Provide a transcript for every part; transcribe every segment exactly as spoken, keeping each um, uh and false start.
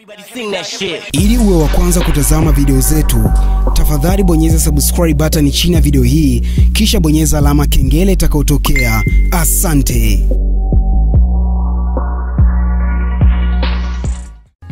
Everybody sing that shit. Ili uwe wa kwanza kutazama video zetu, tafadhali bonyeza subscribe button chini ya video hii, kisha bonyeza alama kengele itakayotokea. Asante.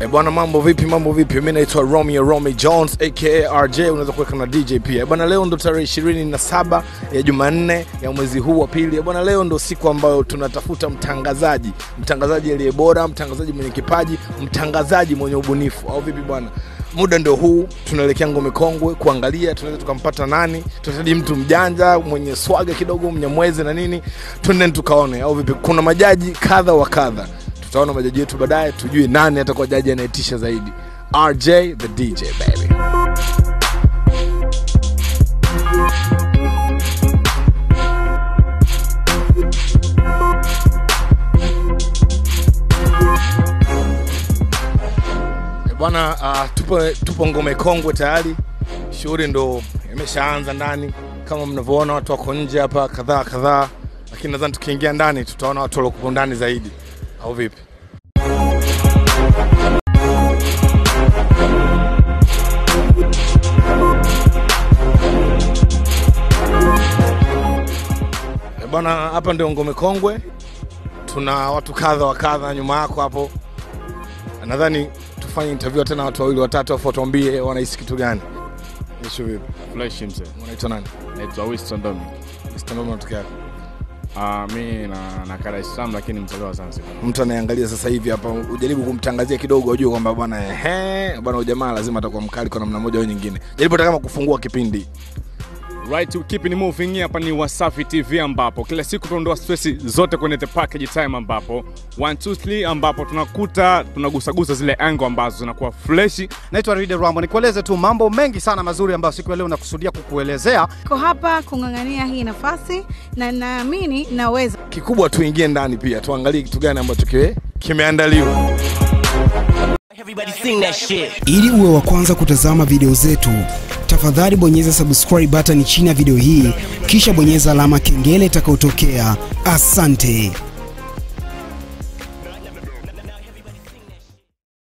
Eh bwana, mambo vipi mambo vipi? Mimi naitwa Romeo Romeo Jones aka R J, unaweza kuweka na D J P. Eh bwana, leo ndo tarehe ishirini na saba ya Jumanne ya mwezi huu wa pili. Eh bwana, leo ndo siku ambayo tunatafuta mtangazaji, mtangazaji aliye bora, mtangazaji mwenye kipaji, mtangazaji mwenye ubunifu. Au vipi bwana? Muda ndio huu, tunaelekea ngome kongwe kuangalia tunaweza tukampata nani, tutahitaji mtu mjanja mwenye swaga kidogo, mnyamwezi na nini. Twende tukaone. Au vipi? Kuna majaji kadha wa kadha. Tutaona majaji yetu baadaye, tujue nani atakuwa jaji anayetisha zaidi. R J the D J baby. Bwana, uh, tupo tupo ngome kongwe tayari. Shughuli ndo imeshaanza ndani. Kama mnavyoona watu wako nje hapa kadhaa kadhaa, lakini nadhani tukiingia ndani tutaona watu waliokuwa ndani zaidi. Au vipi? E bwana, hapa ndio ngome kongwe. Tuna watu kadha wa kadha nyuma yako hapo. Nadhani tufanye interview tena watu wawili watatu afu tuambie wanahisi kitu gani. Nisho vipi? Flash himself. Unaitwa nani? Naitwa Winston Dominic. Winston Dominic kutoka hapa. Ah, mimi na na kala Islam lakini mtazao Zanzibar. Mtu anayeangalia sasa hivi hapa ujaribu kumtangazia kidogo, unajua kwamba bwana ehe bwana ujamaa lazima atakuwa mkali kwa namna moja au nyingine. Jaribu kama kufungua kipindi. Right to keep in moving. Hapa ni Wasafi T V ambapo kila siku tuondoa stress zote kwenye the package time ambapo one two three ambapo tunakuta tunagusagusa zile angle ambazo zinakuwa fresh. Naitwa R J Rambo, nikueleze tu mambo mengi sana mazuri ambayo siku leo nakusudia kukuelezea. Niko hapa kungangania hii nafasi na naamini naweza. Kikubwa tuingie ndani pia tuangalie kitu gani ambacho kimeandaliwa. Everybody sing that shit. Ili uwe wa kwanza kutazama video zetu, tafadhali bonyeza subscribe button chini ya video hii, kisha bonyeza alama kengele itakayotokea. Asante.